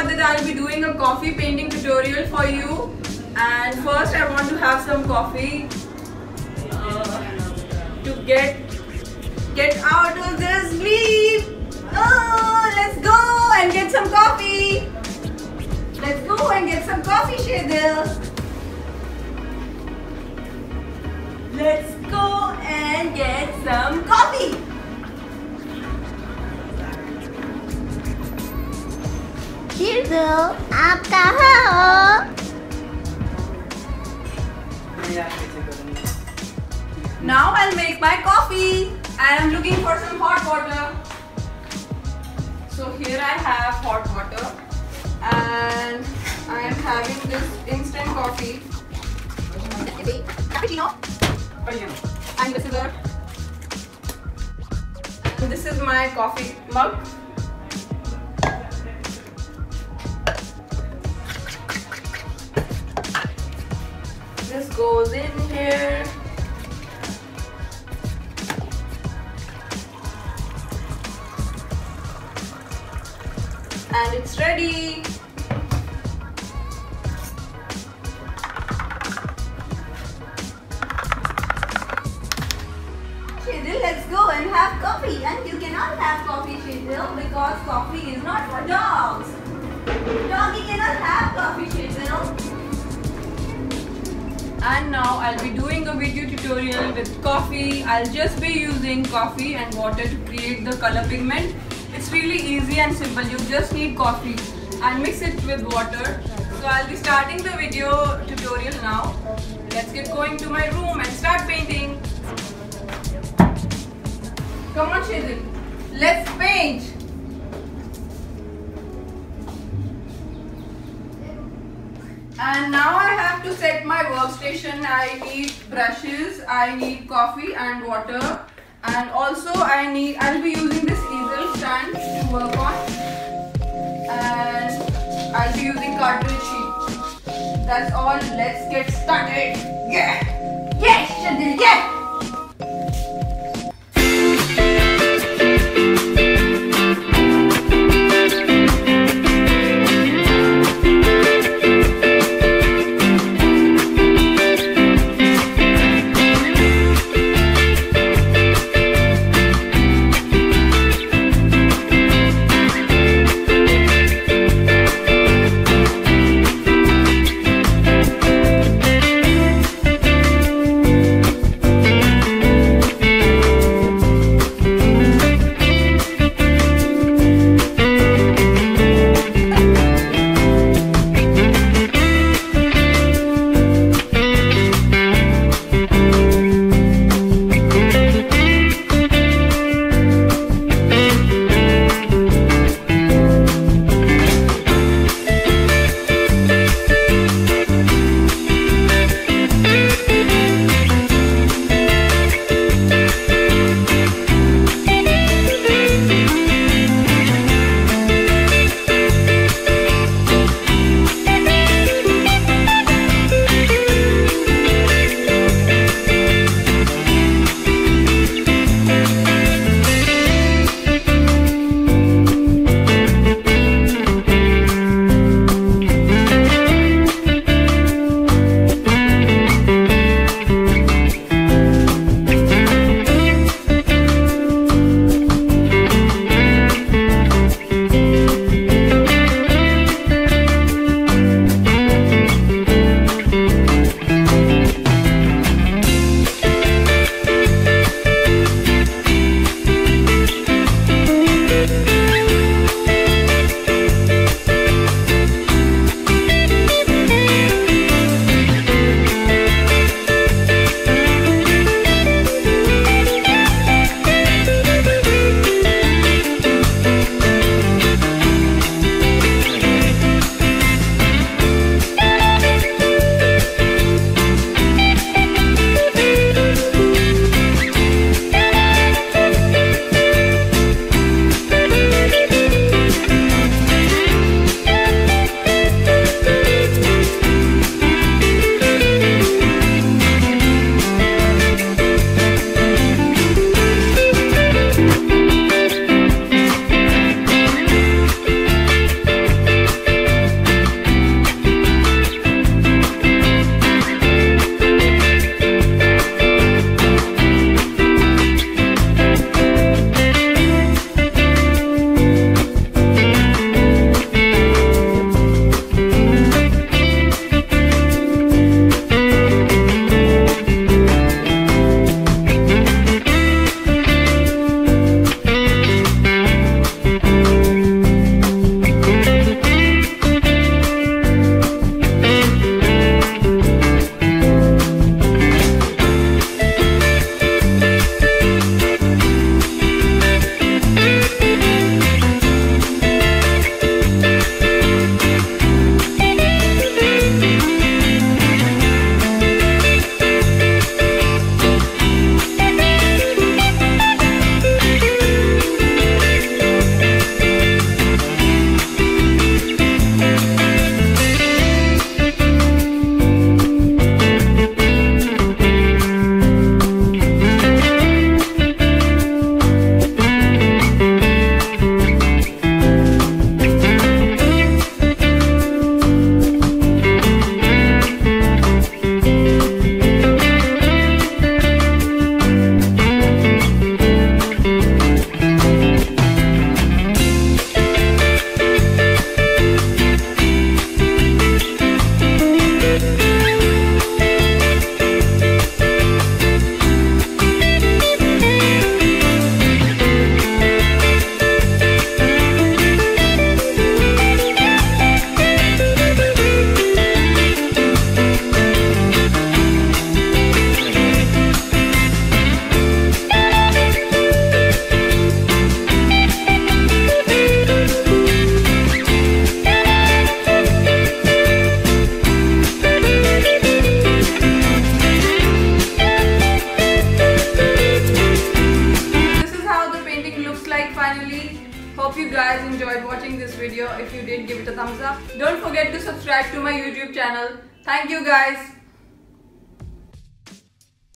for that I'll be doing a coffee painting tutorial for you. And first I want to have some coffee to get out of this sleep. Oh, let's go and get some coffee. Let's go and get some coffee, Sherdil. Let's go and get some coffee. Sherdil, आप कहाँ हो? Now I'll make my coffee. I am looking for some hot water. So here I have hot water, and I am having this instant coffee. Cappuccino. And this is our. And this is my coffee mug. This goes in here. And it's ready. And have coffee, and you cannot have coffee, Sherdil, because coffee is not for dogs. Doggy cannot have coffee, Sherdil. And now I'll be doing a video tutorial with coffee. I'll just be using coffee and water to create the color pigment. It's really easy and simple. You just need coffee and mix it with water. So I'll be starting the video tutorial now. Let's get going to my room and start painting. Come on, Sherdil. Let's paint. And now I have to set my workstation. I need brushes, I need coffee and water, and also I'll be using this easel stand to work on, and I'll be using cartridge sheet. That's all. Let's get started. Yeah. Yes, Sherdil. Yeah. enjoyed watching this video. If you did, give it a thumbs up. Don't forget to subscribe to my YouTube channel. Thank you guys.